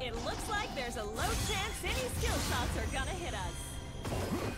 It looks like there's a low chance any skill shots are gonna hit us.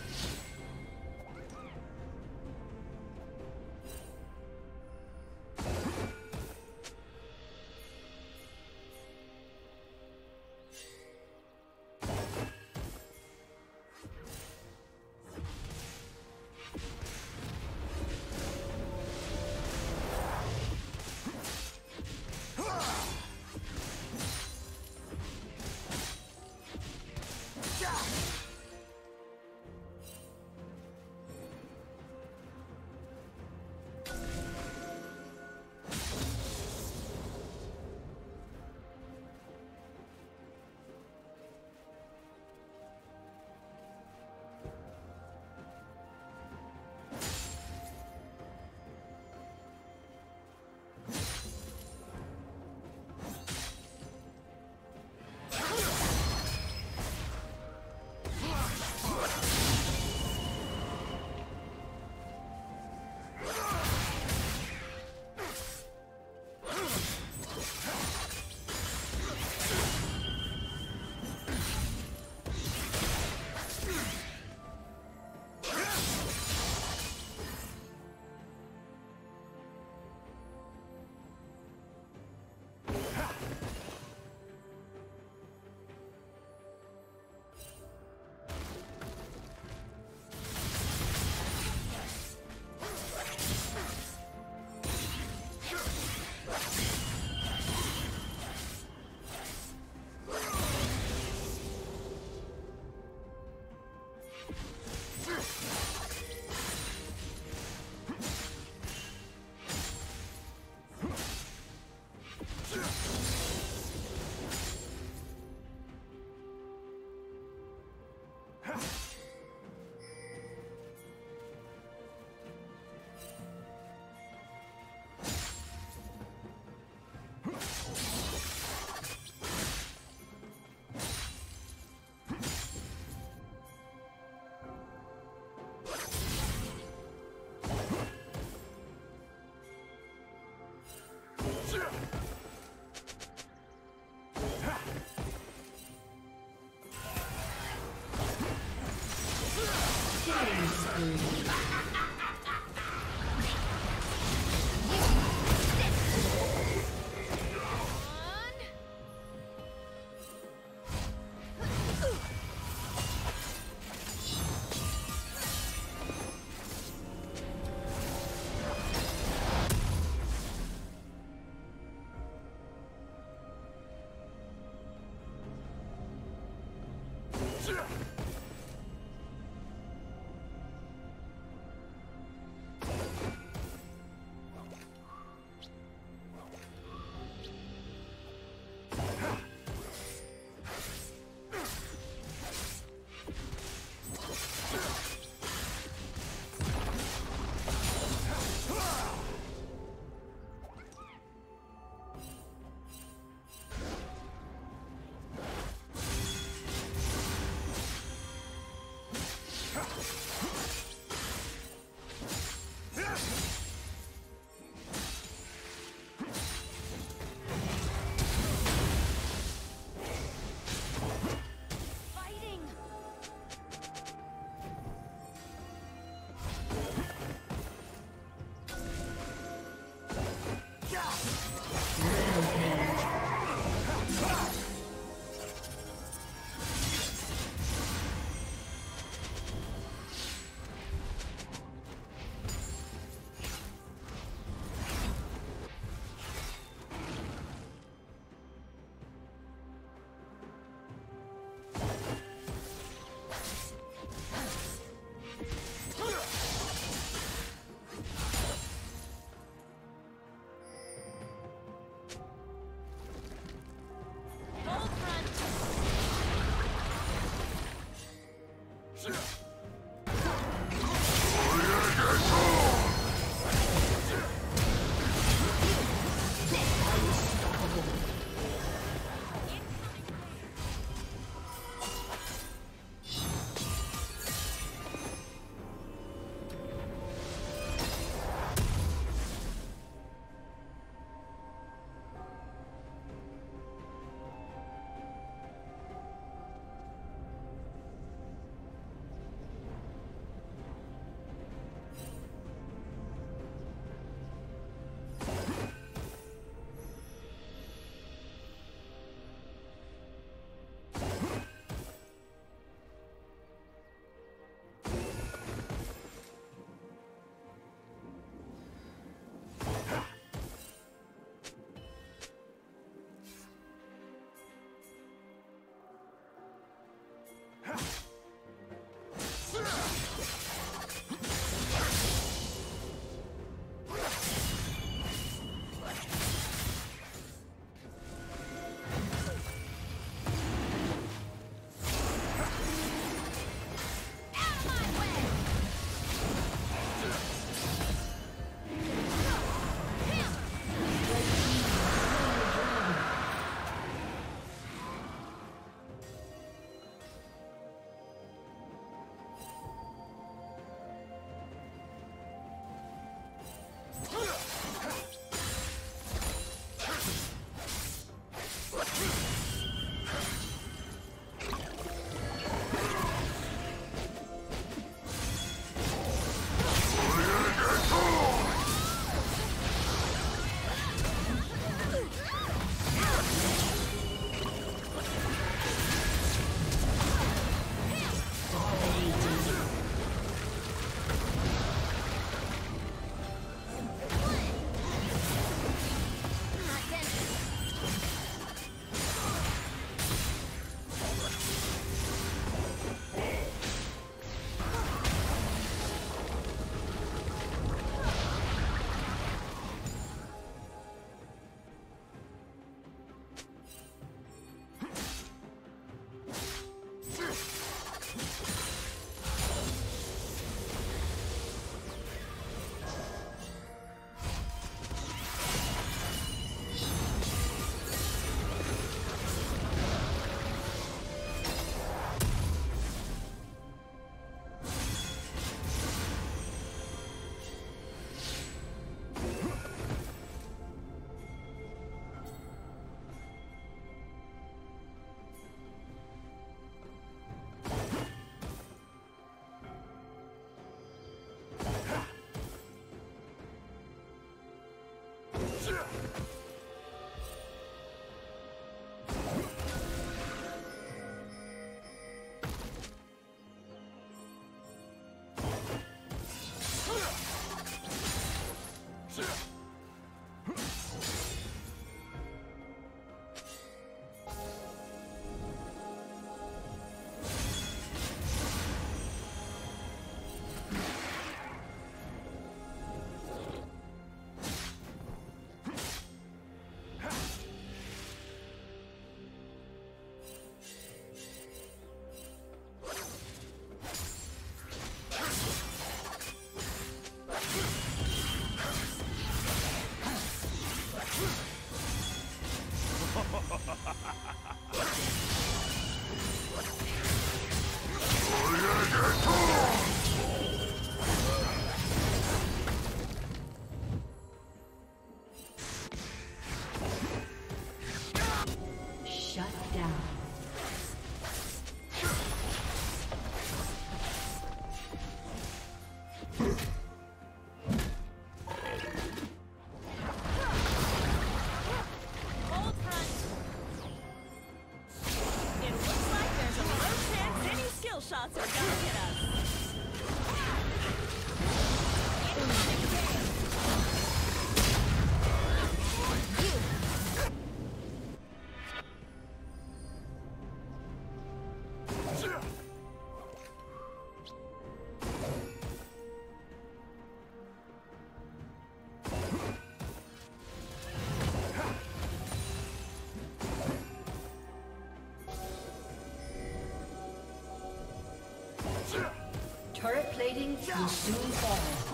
Turret plating will soon fall.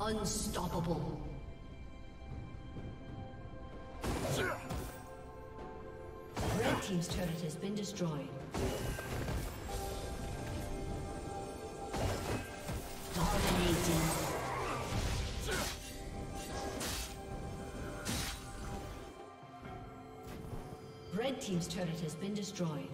Unstoppable. Red team's turret has been destroyed. Dominating. Red team's turret has been destroyed.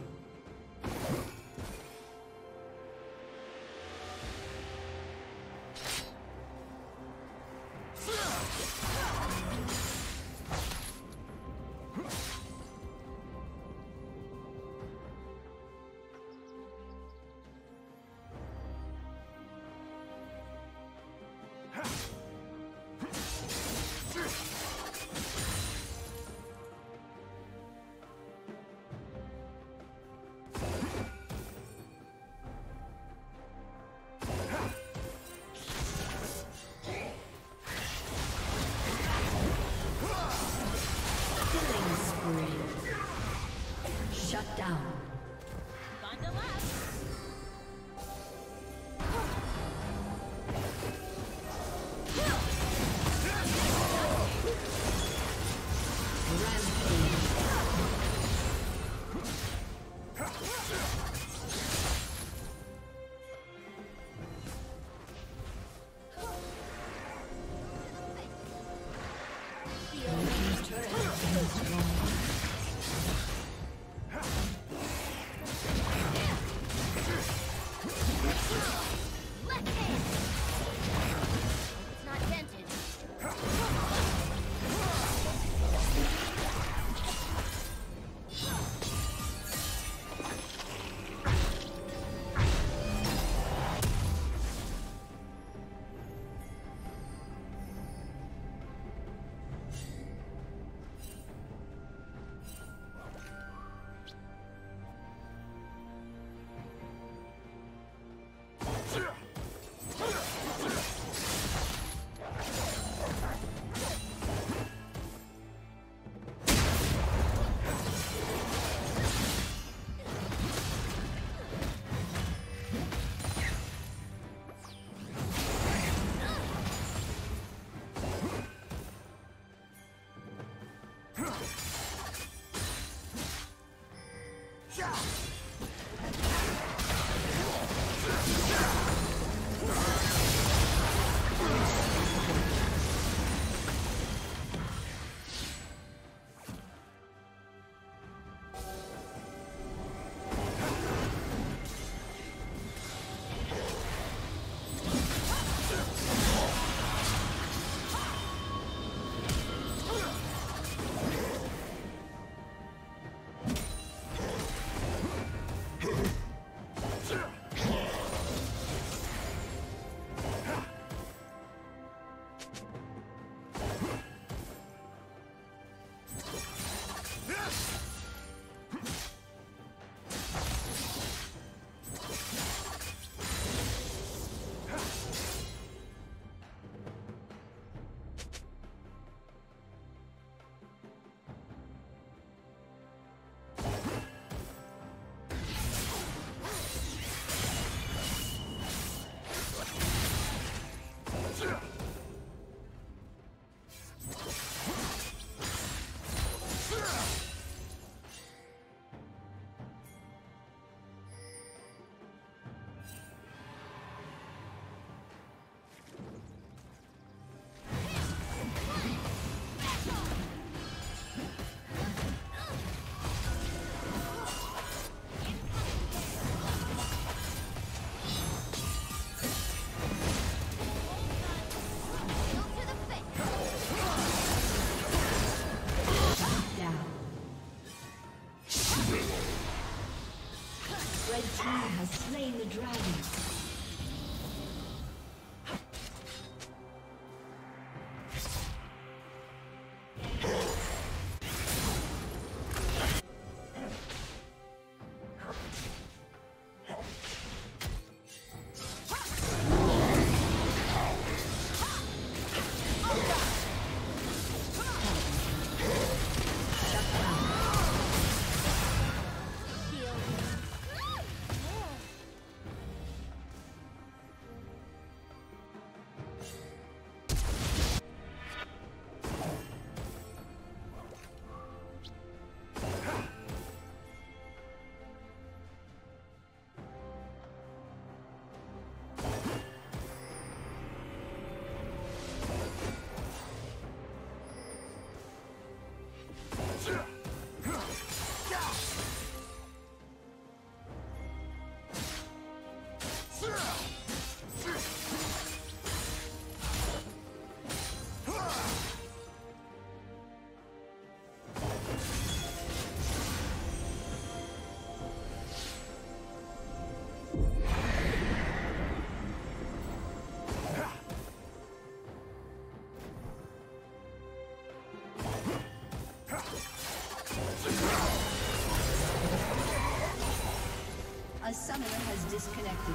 A summoner has disconnected.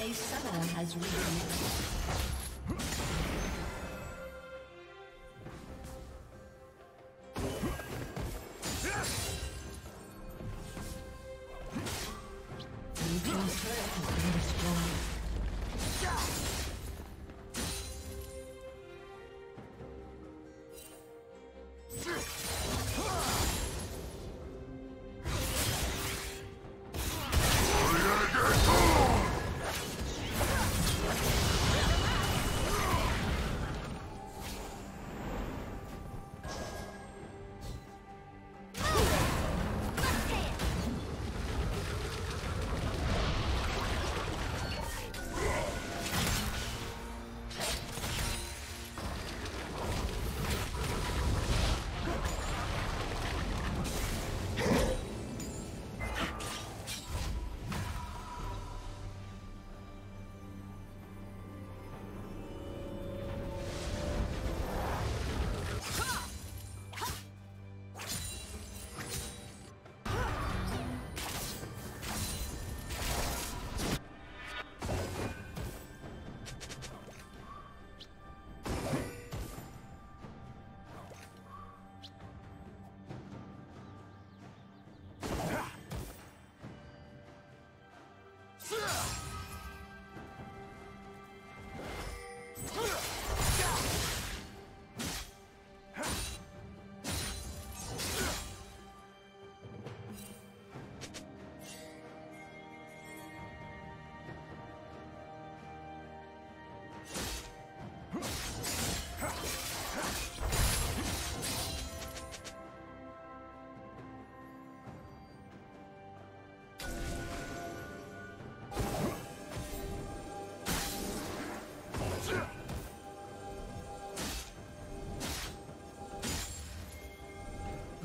A summoner has reconnected.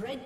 Red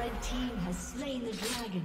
The team has slain the dragon.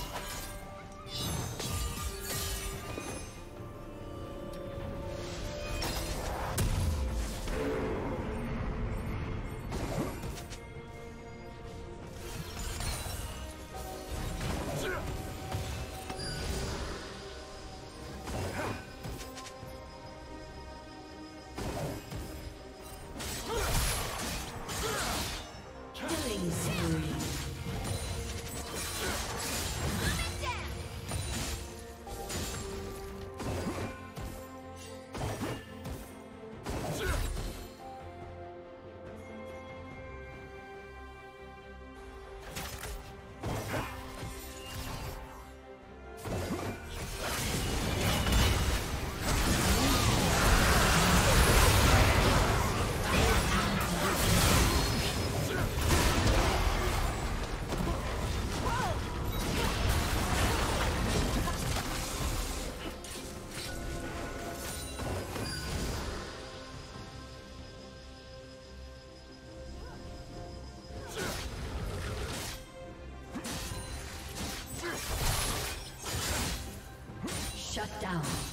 Shut down.